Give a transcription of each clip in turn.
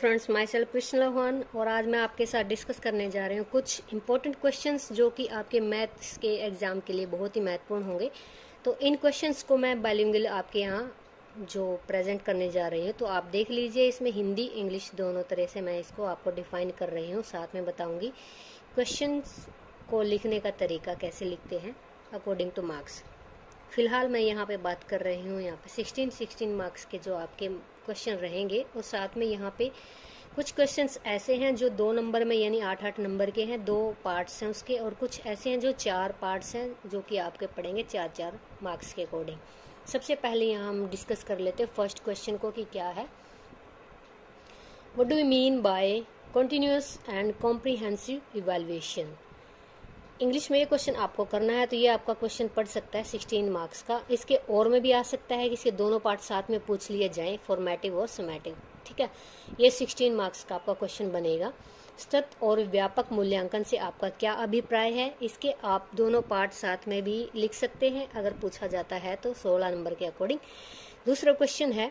Friends, my self Krishna Lohan और आज मैं आपके साथ डिस्कस करने जा रही हूँ कुछ इंपॉर्टेंट क्वेश्चंस जो कि आपके मैथ्स के एग्ज़ाम के लिए बहुत ही महत्वपूर्ण होंगे। तो इन क्वेश्चंस को मैं बाइलिंगुअल आपके यहाँ जो प्रेजेंट करने जा रही हूँ, तो आप देख लीजिए। इसमें हिंदी इंग्लिश दोनों तरह से मैं इसको आपको डिफाइन कर रही हूँ, साथ में बताऊँगी क्वेश्चंस को लिखने का तरीका कैसे लिखते हैं अकॉर्डिंग टू मार्क्स। फ़िलहाल मैं यहाँ पे बात कर रही हूँ, यहाँ पे 16 मार्क्स के जो आपके क्वेश्चन रहेंगे और साथ में यहाँ पे कुछ क्वेश्चंस ऐसे हैं जो 2 नंबर में यानी 8-8 नंबर के हैं, 2 पार्ट्स हैं उसके, और कुछ ऐसे हैं जो 4 पार्ट्स हैं जो कि आपके पड़ेंगे 4-4 मार्क्स के अकॉर्डिंग। सबसे पहले यहाँ हम डिस्कस कर लेते हैं फर्स्ट क्वेश्चन को कि क्या है। What do you mean by continuous and comprehensive evaluation. English में ये क्वेश्चन आपको करना है, तो ये आपका क्वेश्चन पड़ सकता है 16 मार्क्स का। इसके और में भी आ सकता है कि इसके दोनों पार्ट साथ में पूछ लिए जाएं, फॉर्मेटिव और समेटिव, ठीक है। ये 16 मार्क्स का आपका क्वेश्चन बनेगा। सतत और व्यापक मूल्यांकन से आपका क्या अभिप्राय है, इसके आप दोनों पार्ट साथ में भी लिख सकते हैं अगर पूछा जाता है तो 16 नंबर के अकॉर्डिंग। दूसरा क्वेश्चन है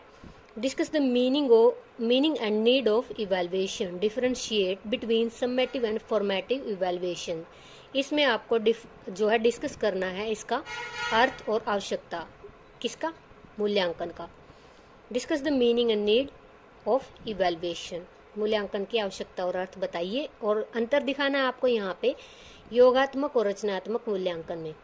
discuss the meaning and need of evaluation, differentiate between summative and formative evaluation. इसमें आपको जो है डिस्कस करना है इसका अर्थ और आवश्यकता, किसका, मूल्यांकन का। Discuss the meaning and need of evaluation, मूल्यांकन की आवश्यकता और अर्थ बताइए, और अंतर दिखाना है आपको यहाँ पे योगात्मक और रचनात्मक मूल्यांकन में।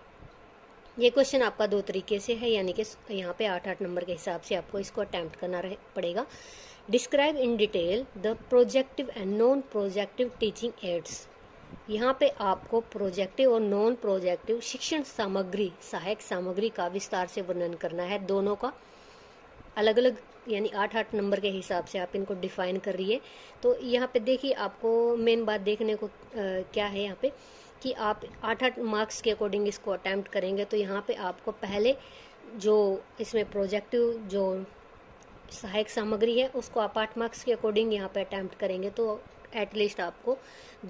ये क्वेश्चन आपका 2 तरीके से है, यानी कि यहाँ पे 8-8 नंबर के हिसाब से आपको इसको अटैम्प्ट करना पड़ेगा। Describe in detail the projective and non projective teaching aids. यहाँ पे आपको प्रोजेक्टिव और नॉन प्रोजेक्टिव शिक्षण सामग्री, सहायक सामग्री का विस्तार से वर्णन करना है। दोनों का अलग अलग यानी 8-8 नंबर के हिसाब से आप इनको डिफाइन कर रही है। तो यहाँ पे देखिए आपको मेन बात देखने को क्या है यहाँ पे कि आप 8-8 मार्क्स के अकॉर्डिंग इसको अटैम्प्ट करेंगे। तो यहाँ पे आपको पहले जो इसमें प्रोजेक्टिव जो सहायक सामग्री है उसको आप 8 मार्क्स के अकॉर्डिंग यहाँ पे अटैम्प्ट करेंगे, तो एटलीस्ट आपको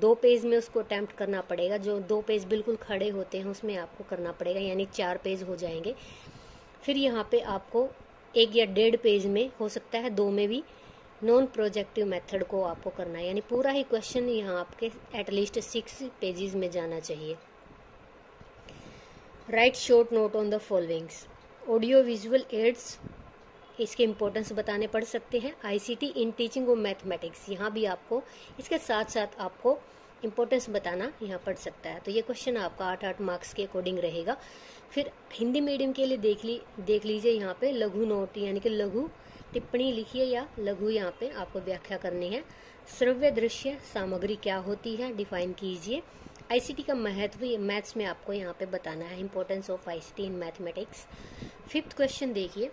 2 पेज में उसको अटैम्प्ट करना पड़ेगा। जो 2 पेज बिल्कुल खड़े होते हैं उसमें आपको करना पड़ेगा, यानी 4 पेज हो जाएंगे। फिर यहाँ पे आपको 1 या 1.5 पेज में, हो सकता है 2 में भी, नॉन प्रोजेक्टिव मेथड को आपको करना है, यानी पूरा ही क्वेश्चन यहाँ आपके एटलीस्ट 6 पेजेस में जाना चाहिए। Write short note on the followings, audio visual aids, इसके इम्पोर्टेंस बताने पड़ सकते हैं। ICT इन टीचिंग और मैथमेटिक्स, यहाँ भी आपको इसके साथ साथ आपको इम्पोर्टेंस बताना यहाँ पड़ सकता है। तो ये क्वेश्चन आपका 8-8 मार्क्स के अकॉर्डिंग रहेगा। फिर हिंदी मीडियम के लिए देख लीजिए यहाँ पे लघु नोट, यानी कि लघु टिप्पणी लिखिए या लघु यहाँ पे आपको व्याख्या करनी है। श्रव्य दृश्य सामग्री क्या होती है डिफाइन कीजिए। ICT का महत्व मैथ्स में आपको यहाँ पे बताना है, importance of ICT in mathematics. 5th question देखिए,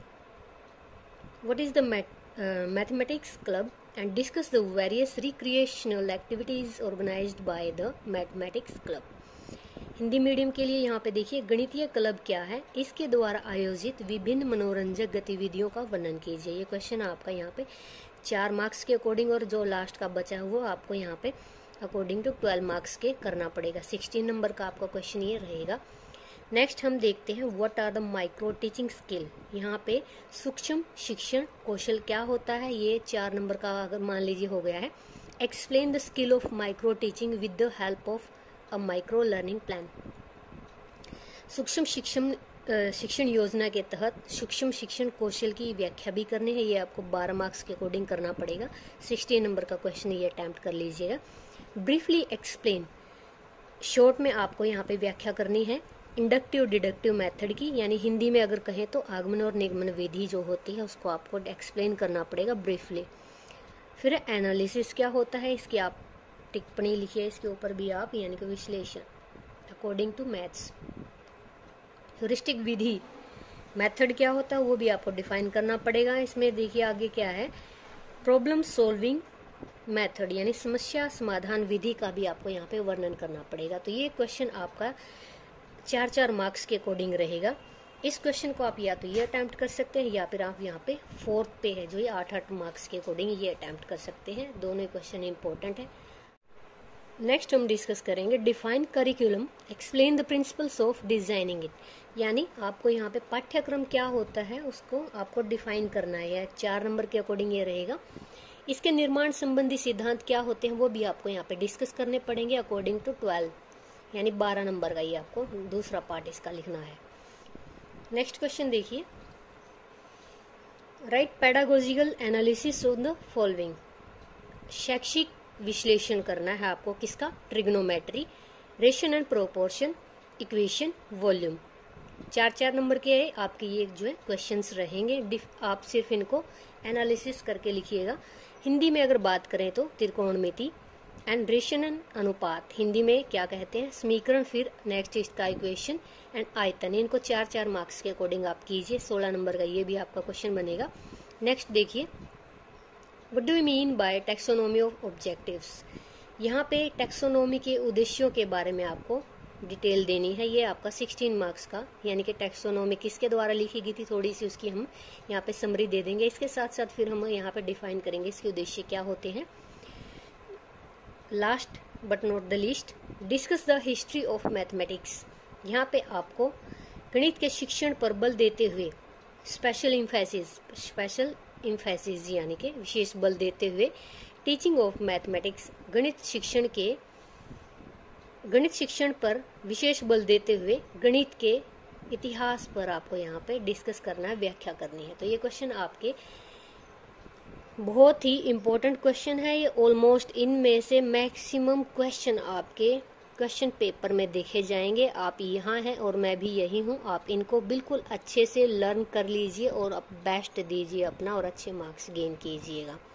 What is the mathematics club and discuss the various recreational activities organized by the mathematics club. Hindi medium के लिए यहाँ पे देखिए गणितीय क्लब क्या है, इसके द्वारा आयोजित विभिन्न मनोरंजक गतिविधियों का वर्णन कीजिए। ये क्वेश्चन आपका यहाँ पे 4 मार्क्स के अकॉर्डिंग, और जो लास्ट का बचा हुआ आपको यहाँ पे अकॉर्डिंग टू 12 मार्क्स के करना पड़ेगा। 16 नंबर का आपका क्वेश्चन ये रहेगा। नेक्स्ट हम देखते हैं what are the micro teaching skill. यहाँ पे सूक्ष्म शिक्षण कौशल क्या होता है, ये 4 नंबर का अगर मान लीजिए हो गया है। Explain the skill of micro teaching with the help of a micro learning plan. सूक्ष्म शिक्षण योजना के तहत सूक्ष्म शिक्षण कौशल की व्याख्या भी करनी है, ये आपको 12 मार्क्स के अकॉर्डिंग करना पड़ेगा। 16 नंबर का क्वेश्चन ये अटैम्प्ट कर लीजिएगा। ब्रीफली एक्सप्लेन, शॉर्ट में आपको यहाँ पे व्याख्या करनी है इंडक्टिव डिडक्टिव मेथड की, यानी हिंदी में अगर कहें तो आगमन और निगमन विधि जो होती है उसको आपको एक्सप्लेन करना पड़ेगा ब्रीफली। फिर एनालिसिस क्या होता है, इसकी आप टिप्पणी लिखिए, इसके ऊपर भी आप, यानी कि विश्लेषण अकॉर्डिंग टू मैथ्स। ह्यूरिस्टिक विधि मेथड क्या होता है वो भी आपको डिफाइन करना पड़ेगा। इसमें देखिए आगे क्या है, प्रॉब्लम सॉल्विंग मेथड यानी समस्या समाधान विधि का भी आपको यहाँ पे वर्णन करना पड़ेगा। तो ये क्वेश्चन आपका 4-4 मार्क्स के अकॉर्डिंग रहेगा। इस क्वेश्चन को आप या तो ये अटैम्प्ट कर सकते हैं या फिर आप यहाँ पे 4th पे है जो ये 8-8 मार्क्स के अकॉर्डिंग ये अटैम्प्ट कर सकते हैं। दोनों क्वेश्चन इंपॉर्टेंट है। नेक्स्ट हम डिस्कस करेंगे define curriculum, explain the principles of designing it, यानी आपको यहाँ पे पाठ्यक्रम क्या होता है उसको आपको डिफाइन करना है। 4 नंबर के अकॉर्डिंग ये रहेगा। इसके निर्माण संबंधी सिद्धांत क्या होते हैं वो भी आपको यहाँ पे डिस्कस करने पड़ेंगे अकॉर्डिंग टू 12 यानी 12 नंबर का ये आपको दूसरा पार्ट इसका लिखना है। नेक्स्ट क्वेश्चन देखिए, write pedagogical analysis on the following. शैक्षिक विश्लेषण करना है आपको किसका, trigonometry, ration and proportion, equation, volume. चार चार नंबर के आपके ये जो है क्वेश्चंस रहेंगे, आप सिर्फ इनको एनालिसिस करके लिखिएगा। हिंदी में अगर बात करें तो त्रिकोणमिति एंड रेशन एंड अनुपात हिंदी में क्या कहते हैं, समीकरण, फिर नेक्स्ट इसका इक्वेशन एंड आयतन। इनको चार चार मार्क्स के अकॉर्डिंग आप कीजिए। 16 नंबर का ये भी आपका क्वेश्चन बनेगा। नेक्स्ट देखिए, what do you mean by taxonomy of objectives. यहाँ पे टेक्सोनोमी के उद्देश्यों के बारे में आपको डिटेल देनी है। ये आपका 16 मार्क्स का यानी कि टेक्सोनोमी किसके द्वारा लिखी गई थी, थोड़ी सी उसकी हम यहाँ पे समरी दे देंगे। इसके साथ साथ फिर हम यहाँ पे डिफाइन करेंगे इसके उद्देश्य क्या होते हैं। Last but not the least, discuss the history of mathematics. यहाँ पे आपको गणित के शिक्षण पर बल देते हुए स्पेशल इम्फेसिस यानी कि विशेष बल देते हुए टीचिंग ऑफ मैथमेटिक्स, गणित शिक्षण पर विशेष बल देते हुए गणित के इतिहास पर आपको यहाँ पे डिस्कस करना है, व्याख्या करनी है। तो ये क्वेश्चन आपके बहुत ही इम्पोर्टेंट क्वेश्चन है। ये ऑलमोस्ट इनमें से मैक्सिमम क्वेश्चन आपके क्वेश्चन पेपर में देखे जाएंगे। आप यहाँ हैं और मैं भी यही हूँ, आप इनको बिल्कुल अच्छे से लर्न कर लीजिए और आप बेस्ट दीजिए अपना और अच्छे मार्क्स गेन कीजिएगा।